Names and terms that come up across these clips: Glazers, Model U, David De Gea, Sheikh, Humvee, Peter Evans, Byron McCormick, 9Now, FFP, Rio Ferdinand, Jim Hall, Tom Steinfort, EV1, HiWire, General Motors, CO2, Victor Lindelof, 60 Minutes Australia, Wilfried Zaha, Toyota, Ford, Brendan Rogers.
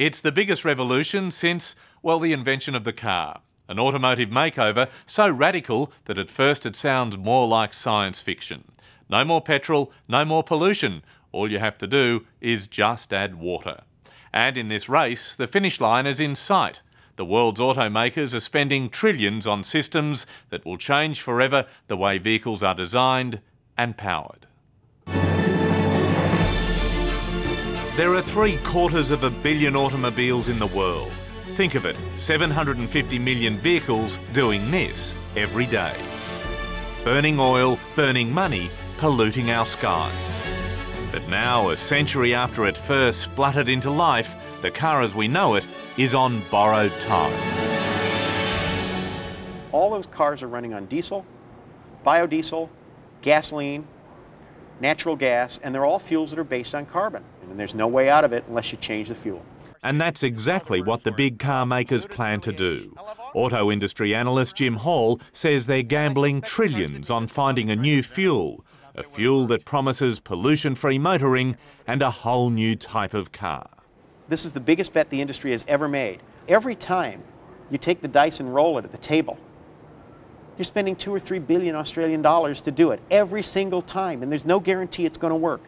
It's the biggest revolution since, well, the invention of the car. An automotive makeover so radical that at first it sounds more like science fiction. No more petrol, no more pollution. All you have to do is just add water. And in this race, the finish line is in sight. The world's automakers are spending trillions on systems that will change forever the way vehicles are designed and powered. There are 750 million automobiles in the world. Think of it, 750 million vehicles doing this every day. Burning oil, burning money, polluting our skies. But now, a century after it first spluttered into life, the car as we know it is on borrowed time. All those cars are running on diesel, biodiesel, gasoline, natural gas, and they're all fuels that are based on carbon. And there's no way out of it unless you change the fuel. And that's exactly what the big car makers plan to do. Auto industry analyst Jim Hall says they're gambling trillions on finding a new fuel, a fuel that promises pollution-free motoring and a whole new type of car. This is the biggest bet the industry has ever made. Every time you take the dice and roll it at the table, you're spending 2 or 3 billion Australian dollars to do it every single time, and there's no guarantee it's going to work.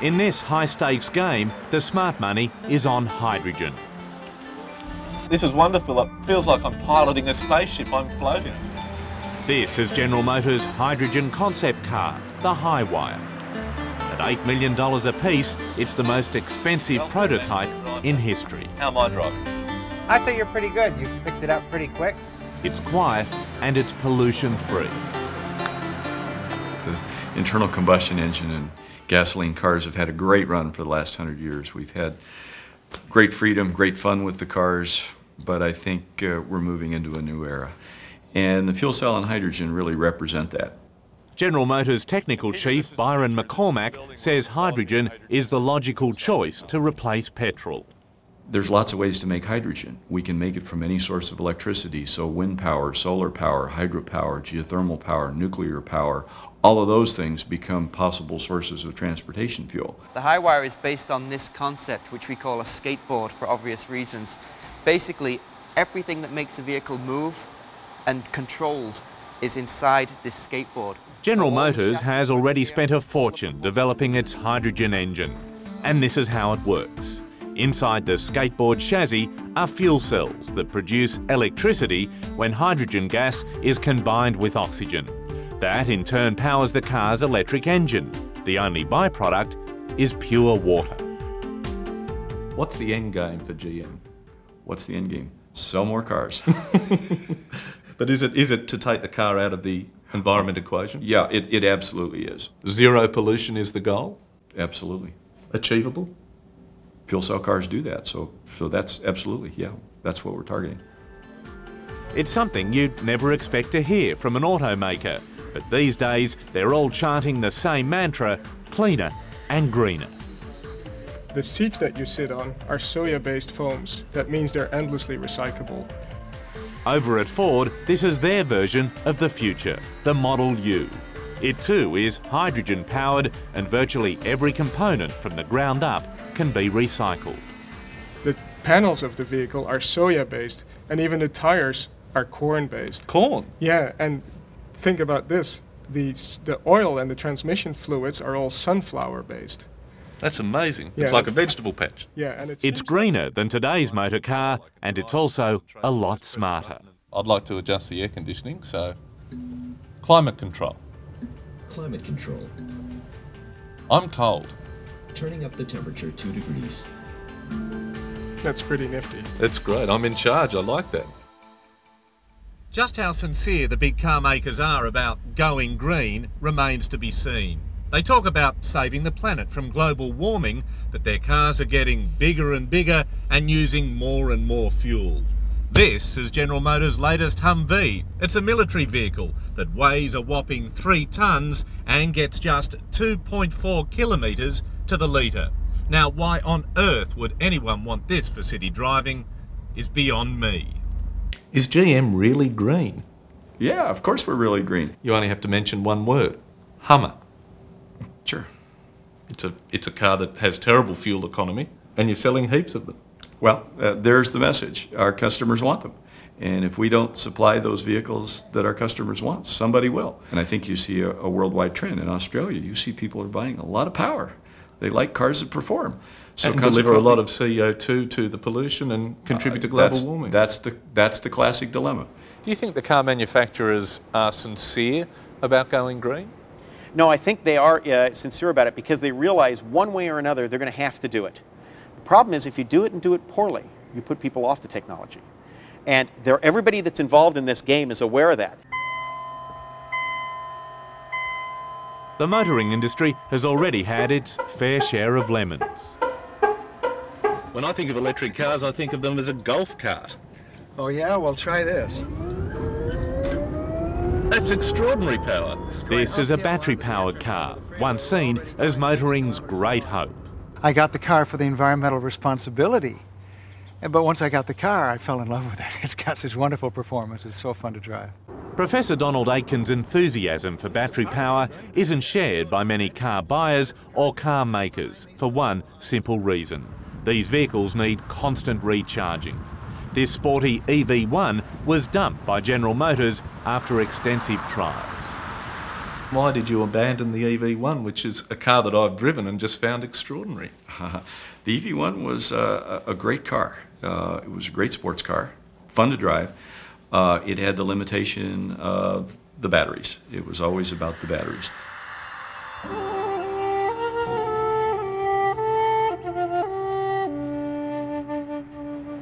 In this high-stakes game, the smart money is on hydrogen. This is wonderful. It feels like I'm piloting a spaceship. I'm floating. This is General Motors' hydrogen concept car, the HiWire. At $8 million a piece, it's the most expensive prototype in history. How am I driving? I say you're pretty good. You've picked it up pretty quick. It's quiet and it's pollution-free. The internal combustion engine and gasoline cars have had a great run for the last 100 years. We've had great freedom, great fun with the cars, but I think we're moving into a new era. And the fuel cell and hydrogen really represent that. General Motors Technical Chief Byron McCormick says hydrogen is the logical choice to replace petrol. There's lots of ways to make hydrogen. We can make it from any source of electricity, so wind power, solar power, hydropower, geothermal power, nuclear power. All of those things become possible sources of transportation fuel. The HiWire is based on this concept, which we call a skateboard for obvious reasons. Basically, everything that makes a vehicle move and controlled is inside this skateboard. General Motors has already spent a fortune developing its hydrogen engine. And this is how it works. Inside the skateboard chassis are fuel cells that produce electricity when hydrogen gas is combined with oxygen. That, in turn, powers the car's electric engine. The only byproduct is pure water. What's the end game for GM? What's the end game? Sell more cars. But is it to take the car out of the environment equation? Yeah, it absolutely is. Zero pollution is the goal? Absolutely. Achievable? Fuel cell cars do that, so that's absolutely, yeah, that's what we're targeting. It's something you'd never expect to hear from an automaker. But these days, they're all chanting the same mantra, cleaner and greener. The seats that you sit on are soya-based foams. That means they're endlessly recyclable. Over at Ford, this is their version of the future, the Model U. It too is hydrogen-powered, and virtually every component from the ground up can be recycled. The panels of the vehicle are soya-based, and even the tires are corn-based. Corn? Yeah, and think about this. The oil and the transmission fluids are all sunflower-based. That's amazing. Yeah, it's like a vegetable patch. Yeah, and it's greener than today's motor car, and it's also a lot smarter. I'd like to adjust the air conditioning, so climate control. Climate control. I'm cold. Turning up the temperature 2 degrees. That's pretty nifty. That's great. I'm in charge. I like that. Just how sincere the big car makers are about going green remains to be seen. They talk about saving the planet from global warming, but their cars are getting bigger and bigger and using more and more fuel. This is General Motors' latest Humvee. It's a military vehicle that weighs a whopping 3 tons and gets just 2.4 kilometres to the litre. Now, why on earth would anyone want this for city driving is beyond me. Is GM really green? Yeah, of course we're really green. You only have to mention one word, Hummer. Sure. It's a car that has terrible fuel economy, and you're selling heaps of them. Well, there's the message. Our customers want them. And if we don't supply those vehicles that our customers want, somebody will. And I think you see a worldwide trend. In Australia, you see people are buying a lot of power. They like cars that perform. So and deliver a lot of CO2 to the pollution and contribute to global warming. That's the classic dilemma. Do you think the car manufacturers are sincere about going green? No, I think they are sincere about it because they realize one way or another they're going to have to do it. The problem is if you do it and do it poorly, you put people off the technology. And everybody that's involved in this game is aware of that. The motoring industry has already had its fair share of lemons. When I think of electric cars, I think of them as a golf cart. Oh yeah? Well, try this. That's extraordinary power. This is a battery-powered car, once seen as motoring's great hope. I got the car for the environmental responsibility. But once I got the car, I fell in love with it. It's got such wonderful performance. It's so fun to drive. Professor Donald Aitken's enthusiasm for battery power isn't shared by many car buyers or car makers for one simple reason. These vehicles need constant recharging. This sporty EV1 was dumped by General Motors after extensive trials. Why did you abandon the EV1, which is a car that I've driven and just found extraordinary? The EV1 was a great car. It was a great sports car, fun to drive. It had the limitation of the batteries. It was always about the batteries.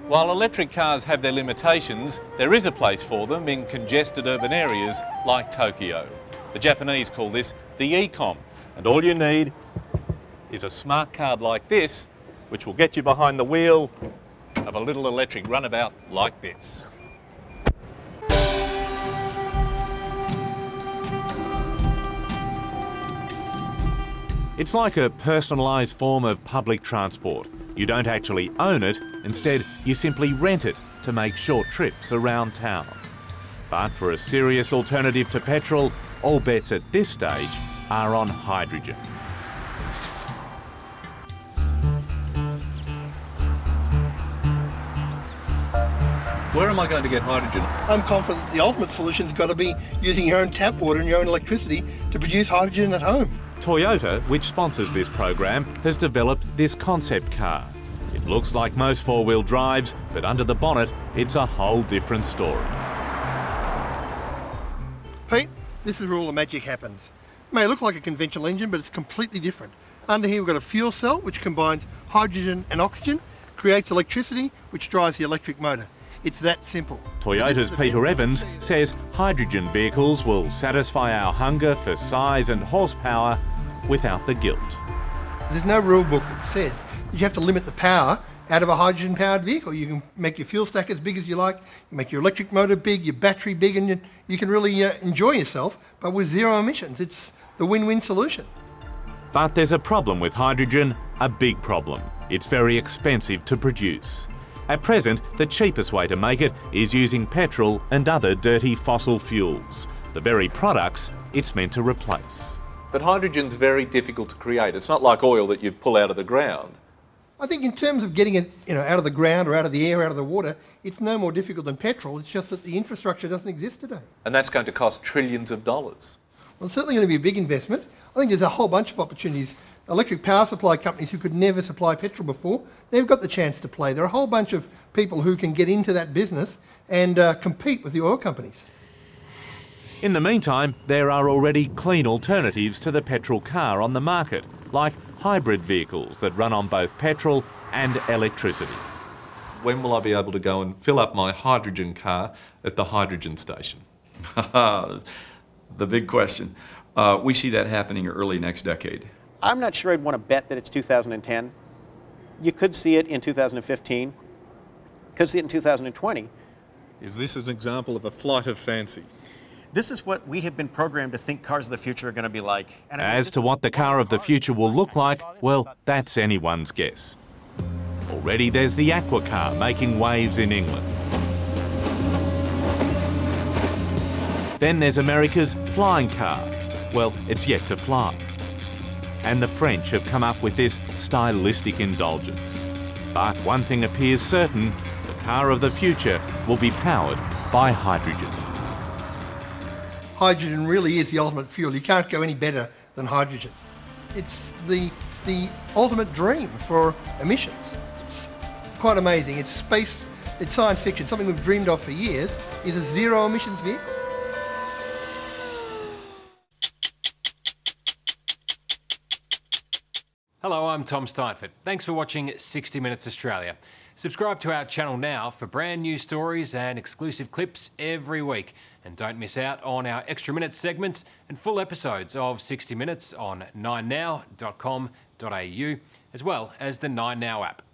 While electric cars have their limitations, there is a place for them in congested urban areas like Tokyo. The Japanese call this the e-com, and all you need is a smart card like this, which will get you behind the wheel of a little electric runabout like this. It's like a personalised form of public transport. You don't actually own it, instead you simply rent it to make short trips around town. But for a serious alternative to petrol, all bets at this stage are on hydrogen. Where am I going to get hydrogen? I'm confident the ultimate solution's got to be using your own tap water and your own electricity to produce hydrogen at home. Toyota, which sponsors this program, has developed this concept car. It looks like most four-wheel drives, but under the bonnet, it's a whole different story. Pete, this is where all the magic happens. It may look like a conventional engine, but it's completely different. Under here, we've got a fuel cell, which combines hydrogen and oxygen, creates electricity, which drives the electric motor. It's that simple. Toyota's Peter Evans says hydrogen vehicles will satisfy our hunger for size and horsepower without the guilt. There's no rule book that says you have to limit the power out of a hydrogen-powered vehicle. You can make your fuel stack as big as you like, you can make your electric motor big, your battery big, and you can really enjoy yourself, but with zero emissions. It's the win-win solution. But there's a problem with hydrogen, a big problem. It's very expensive to produce. At present, the cheapest way to make it is using petrol and other dirty fossil fuels, the very products it's meant to replace. But hydrogen's very difficult to create. It's not like oil that you pull out of the ground. I think in terms of getting it, out of the ground or out of the air, out of the water, it's no more difficult than petrol. It's just that the infrastructure doesn't exist today. And that's going to cost trillions of dollars. Well, it's certainly going to be a big investment. I think there's a whole bunch of opportunities. Electric power supply companies who could never supply petrol before, they've got the chance to play. There are a whole bunch of people who can get into that business and compete with the oil companies. In the meantime, there are already clean alternatives to the petrol car on the market, like hybrid vehicles that run on both petrol and electricity. When will I be able to go and fill up my hydrogen car at the hydrogen station? The big question. We see that happening early next decade. I'm not sure I'd want to bet that it's 2010. You could see it in 2015, could see it in 2020. Is this an example of a flight of fancy? This is what we have been programmed to think cars of the future are going to be like. And as to what the car of the future will look like, well, that's anyone's guess. Already there's the aqua car making waves in England. Then there's America's flying car. Well, it's yet to fly. And the French have come up with this stylistic indulgence. But one thing appears certain, the car of the future will be powered by hydrogen. Hydrogen really is the ultimate fuel. You can't go any better than hydrogen. It's the ultimate dream for emissions. It's quite amazing. It's space, it's science fiction. Something we've dreamed of for years is a zero emissions vehicle. Hello, I'm Tom Steinfort. Thanks for watching 60 Minutes Australia. Subscribe to our channel now for brand new stories and exclusive clips every week. And don't miss out on our extra minutes segments and full episodes of 60 Minutes on 9now.com.au, as well as the 9Now app.